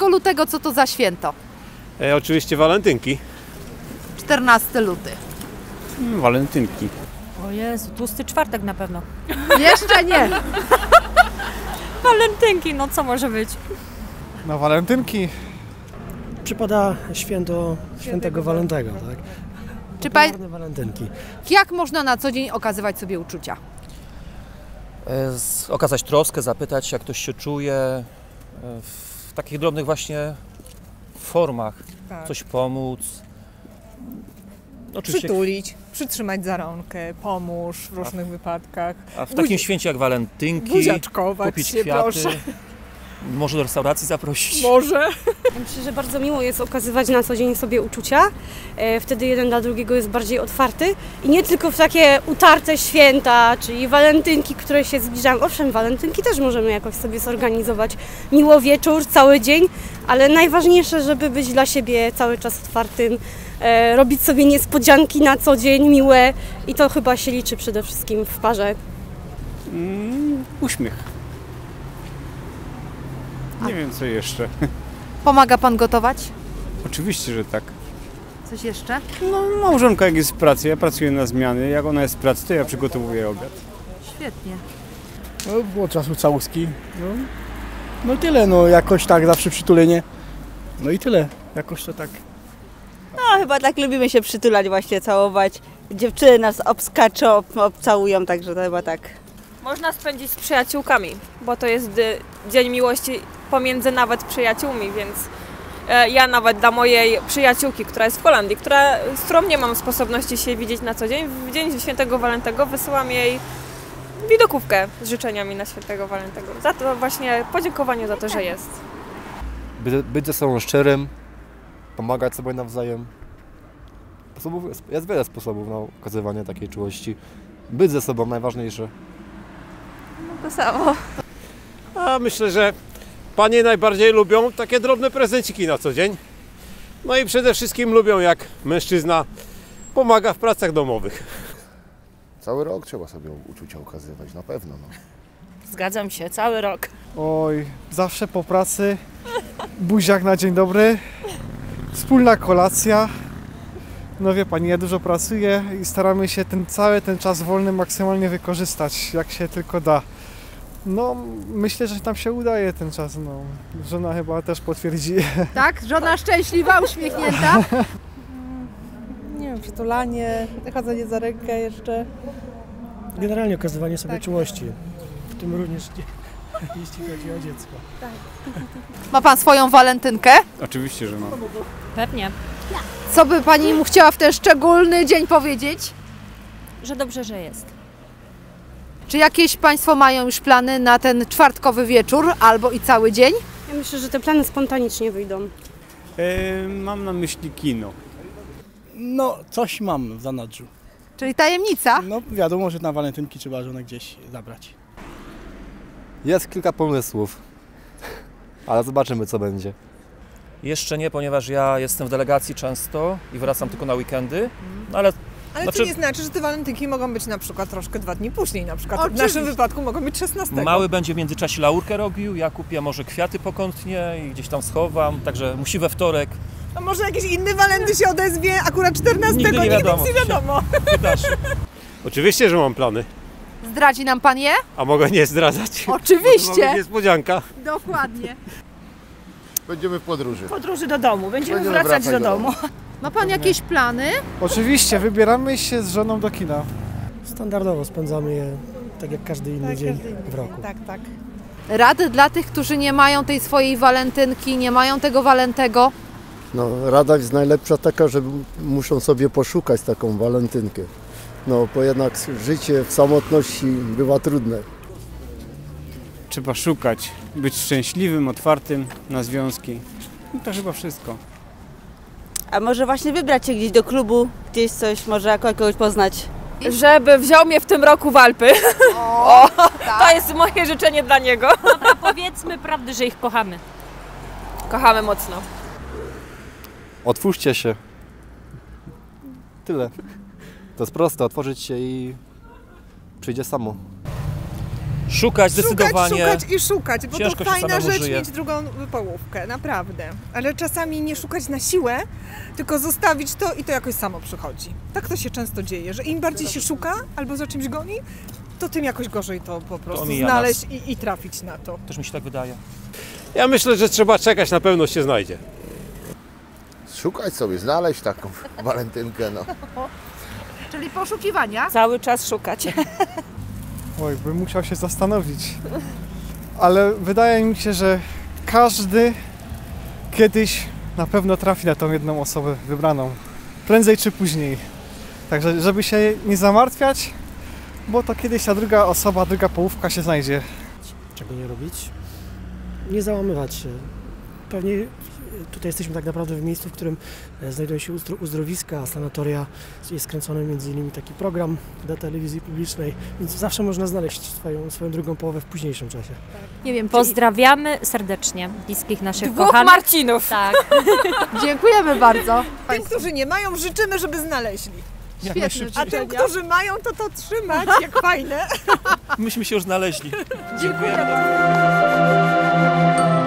1 lutego co to za święto? Oczywiście walentynki. 14 luty. Walentynki. O Jezu, tłusty czwartek na pewno. Jeszcze nie. Walentynki, no co może być? No walentynki. Przypada święto świętego Walentego, tak? Czy walentynki. Jak można na co dzień okazywać sobie uczucia? Okazać troskę, zapytać jak ktoś się czuje, w takich drobnych właśnie formach, tak. Coś pomóc. Oczywiście. Przytulić, przytrzymać za rąkę, pomóż w różnych wypadkach. A w takim święcie jak walentynki, kupić się, kwiaty, proszę. Może do restauracji zaprosić. Może. Myślę, że bardzo miło jest okazywać na co dzień sobie uczucia. Wtedy jeden dla drugiego jest bardziej otwarty. I nie tylko w takie utarte święta, czyli walentynki, które się zbliżają. Owszem, walentynki też możemy jakoś sobie zorganizować. Miło wieczór, cały dzień, ale najważniejsze, żeby być dla siebie cały czas otwartym. Robić sobie niespodzianki na co dzień, miłe. I to chyba się liczy przede wszystkim w parze. Uśmiech. Nie wiem co jeszcze. Pomaga pan gotować? Oczywiście, że tak. Coś jeszcze? No małżonka jak jest w pracy, ja pracuję na zmiany, jak ona jest w pracy, to ja przygotowuję obiad. Świetnie. No, było czasu całuski. No tyle, no jakoś tak, zawsze przytulenie. No i tyle, jakoś to tak. No chyba tak lubimy się przytulać właśnie, całować. Dziewczyny nas obskaczą, obcałują, także to chyba tak. Można spędzić z przyjaciółkami, bo to jest dzień miłości pomiędzy nawet przyjaciółmi, więc ja nawet dla mojej przyjaciółki, która jest w Holandii, z którą nie mam sposobności się widzieć na co dzień, w dzień świętego Walentego wysyłam jej widokówkę z życzeniami na świętego Walentego. Za to właśnie podziękowanie za to, że jest. Być ze sobą szczerym, pomagać sobie nawzajem. Jest wiele sposobów na okazywanie takiej czułości. Być ze sobą najważniejsze. To samo. A myślę, że panie najbardziej lubią takie drobne prezenciki na co dzień. No i przede wszystkim lubią, jak mężczyzna pomaga w pracach domowych. Cały rok trzeba sobie uczucia ukazywać, na pewno. No. Zgadzam się, cały rok. Oj, zawsze po pracy, buziak na dzień dobry, wspólna kolacja. No wie pani, ja dużo pracuję i staramy się cały ten czas wolny maksymalnie wykorzystać, jak się tylko da. No, myślę, że nam się udaje ten czas, no. Żona chyba też potwierdzi. Tak? Żona szczęśliwa, uśmiechnięta? Nie wiem, przytulanie, chodzenie za rękę jeszcze. Generalnie okazywanie sobie czułości, w tym również jeśli chodzi o dziecko. Tak. Ma pan swoją walentynkę? Oczywiście, że mam. Pewnie. Co by pani mu chciała w ten szczególny dzień powiedzieć? Że dobrze, że jest. Czy jakieś państwo mają już plany na ten czwartkowy wieczór albo i cały dzień? Ja myślę, że te plany spontanicznie wyjdą. Mam na myśli kino. No, coś mam w zanadrzu. Czyli tajemnica? No, wiadomo, że na walentynki trzeba żonę gdzieś zabrać. Jest kilka pomysłów, ale zobaczymy, co będzie. Jeszcze nie, ponieważ ja jestem w delegacji często i wracam tylko na weekendy, ale to nie znaczy, że te walentynki mogą być na przykład troszkę 2 dni później, na przykład oczywiście. W naszym wypadku mogą być 16. Mały będzie w międzyczasie laurkę robił, ja kupię może kwiaty pokątnie i gdzieś tam schowam, także musi we wtorek. A może jakiś inny walenty się odezwie akurat 14, nigdy nie wiadomo. Oczywiście, że mam plany. Zdradzi nam pan je? A mogę nie zdradzać. Oczywiście. To może niespodzianka. Dokładnie. Będziemy w podróży. W podróży do domu. Będziemy wracać do domu. Ma pan jakieś plany? Oczywiście, wybieramy się z żoną do kina. Standardowo spędzamy je tak jak każdy inny dzień w roku. Tak, tak. Rady dla tych, którzy nie mają tej swojej walentynki, nie mają tego walentego? No, rada jest najlepsza taka, że muszą sobie poszukać taką walentynkę. No, bo jednak życie w samotności bywa trudne. Trzeba szukać, być szczęśliwym, otwartym na związki. No to chyba wszystko. A może właśnie wybrać się gdzieś do klubu, gdzieś coś, może kogoś poznać. Żeby wziął mnie w tym roku w Alpy. Tak. To jest moje życzenie dla niego. No to powiedzmy prawdę, że ich kochamy. Kochamy mocno. Otwórzcie się. Tyle. To jest proste, otworzyć się i przyjdzie samo. Szukać zdecydowanie. Szukać i szukać, bo ciężko to fajna rzecz mieć drugą połówkę, naprawdę. Ale czasami nie szukać na siłę, tylko zostawić to i to jakoś samo przychodzi. Tak to się często dzieje, że im bardziej się szuka albo za czymś goni, to tym jakoś gorzej to po prostu to znaleźć i trafić na to. Też mi się tak wydaje. Ja myślę, że trzeba czekać, na pewno się znajdzie. Szukać sobie, znaleźć taką walentynkę, no. Czyli poszukiwania? Cały czas szukać. Oj, bym musiał się zastanowić. Ale wydaje mi się, że każdy kiedyś na pewno trafi na tą jedną osobę wybraną. Prędzej czy później. Także, żeby się nie zamartwiać, bo to kiedyś ta druga osoba, druga połówka się znajdzie. Czego nie robić? Nie załamywać się. Pewnie tutaj jesteśmy tak naprawdę w miejscu, w którym znajdują się uzdrowiska, sanatoria. Jest skręcony m.in. taki program dla telewizji publicznej, więc zawsze można znaleźć swoją drugą połowę w późniejszym czasie. Nie wiem, pozdrawiamy serdecznie bliskich naszych kochanych. Marcinów! Tak. Dziękujemy bardzo. Tym, którzy nie mają, życzymy, żeby znaleźli. Świetnie. A tym, którzy mają, to trzymać, jak fajne. Myśmy się już znaleźli. Dziękuję.